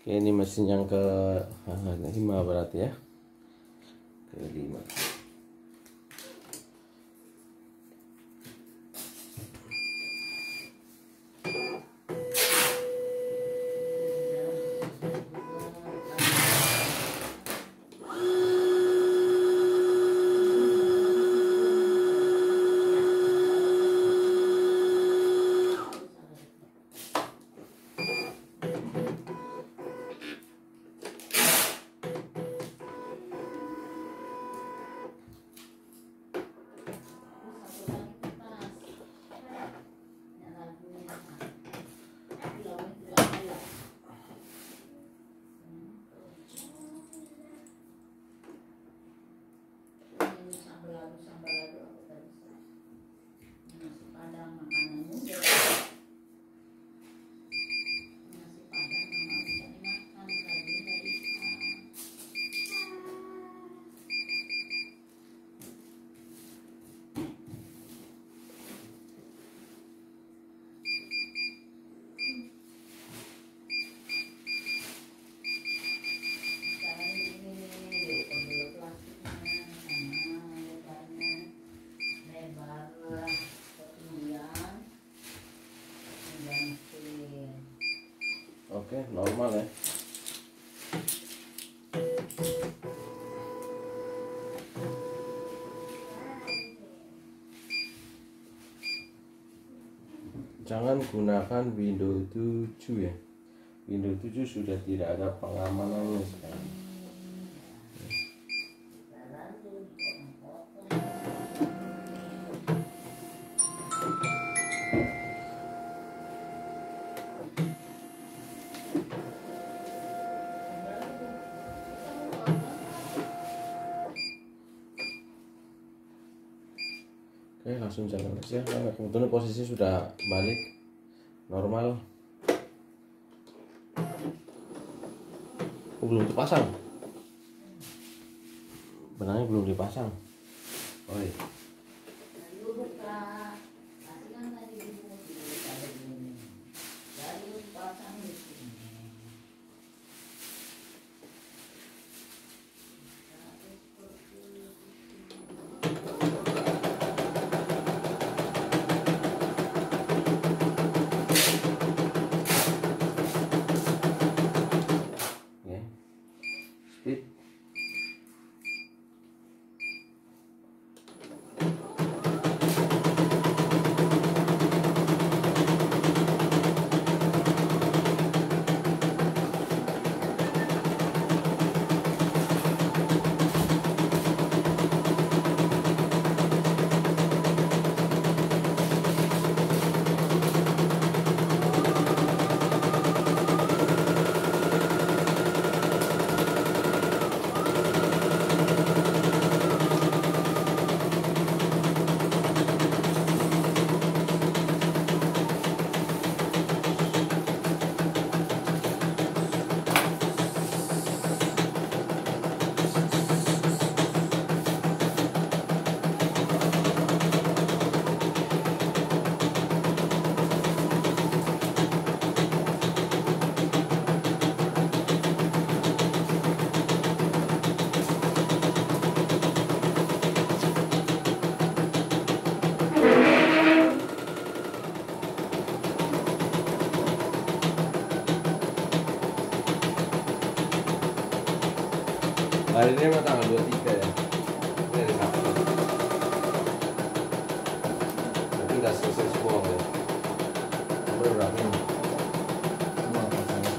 Oke, ini mesin yang ke-5 berarti ya. Ke-5. Oke, normal ya. Jangan gunakan Windows 7 ya. Windows 7 sudah tidak ada pengamanannya sekarang. Oke, langsung jalan aja. Nah, kebetulan posisi sudah balik normal. Belum dipasang. Benangnya belum dipasang. Oi. Hari ini emang tanggal 23 ya. Ini hari Sabtu. Tapi udah selesai semua ya. Baru rapi. Semua pasangan.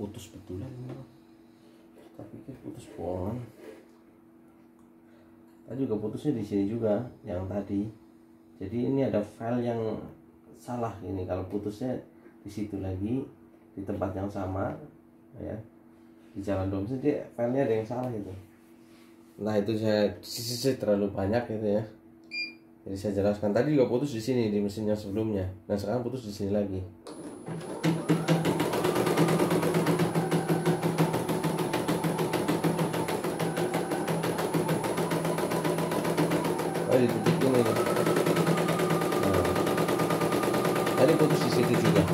Putus betulan, tapi putus pohon. Tadi juga putusnya di sini juga yang tadi. Jadi ini ada file yang salah ini. Kalau putusnya di situ lagi di tempat yang sama, ya. di jalan Domsi dia filenya ada yang salah gitu. Nah itu saya terlalu banyak gitu ya. Jadi saya jelaskan tadi juga putus di sini di mesinnya sebelumnya. Nah sekarang putus di sini lagi. Oh, di titik ini. Nah, tadi putus di situ juga.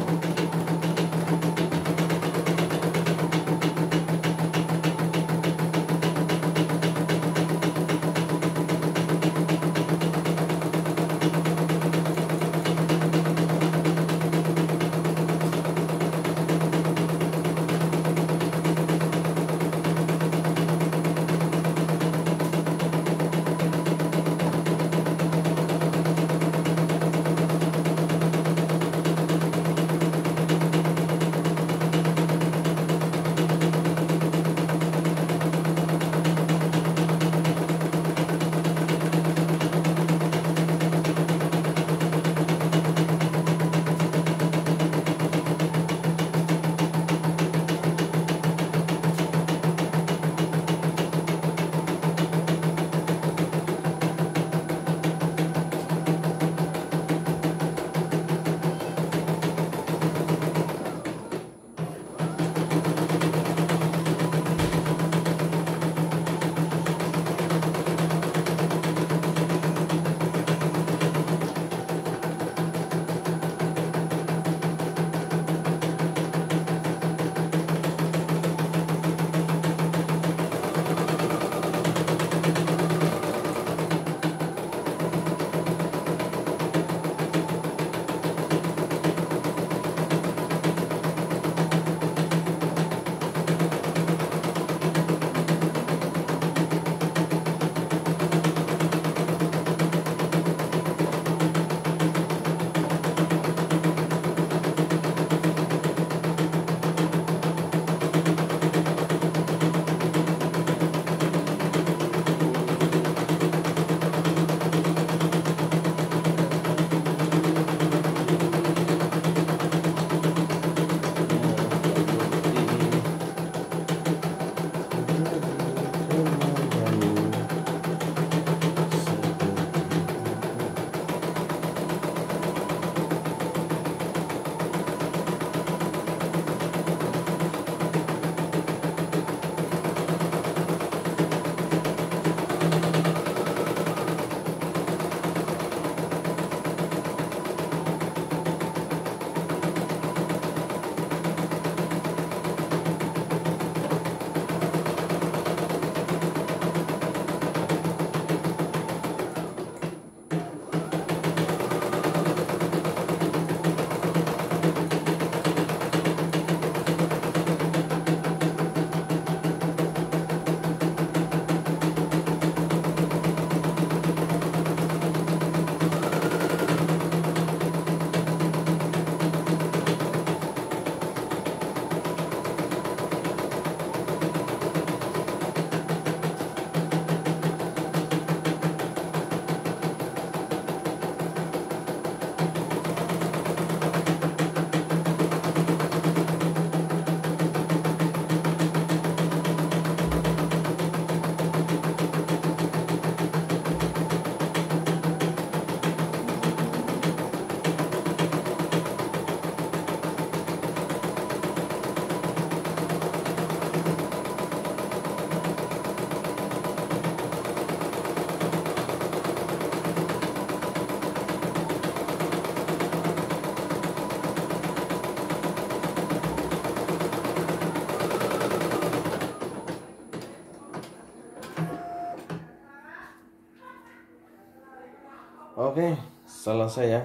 Oke, selesai ya.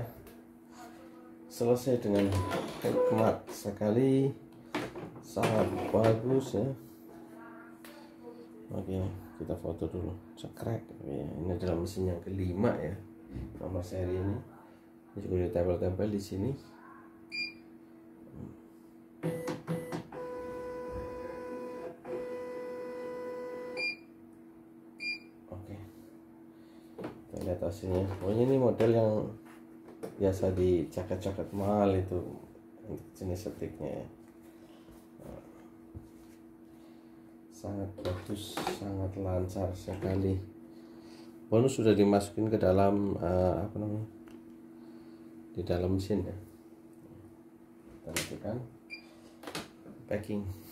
Selesai dengan hikmat sekali. Sangat bagus ya. Oke, kita foto dulu. Cekrek. Oke, ini adalah mesin yang kelima ya. Nomor seri ini. Ini juga udah tempel-tempel di sini. Lihat hasilnya, pokoknya ini model yang biasa di jaket-jaket mahal itu, jenis setiknya ya. sangat bagus, sangat lancar sekali. Bonus sudah dimasukin ke dalam di dalam mesin ya. Kita lakukan packing.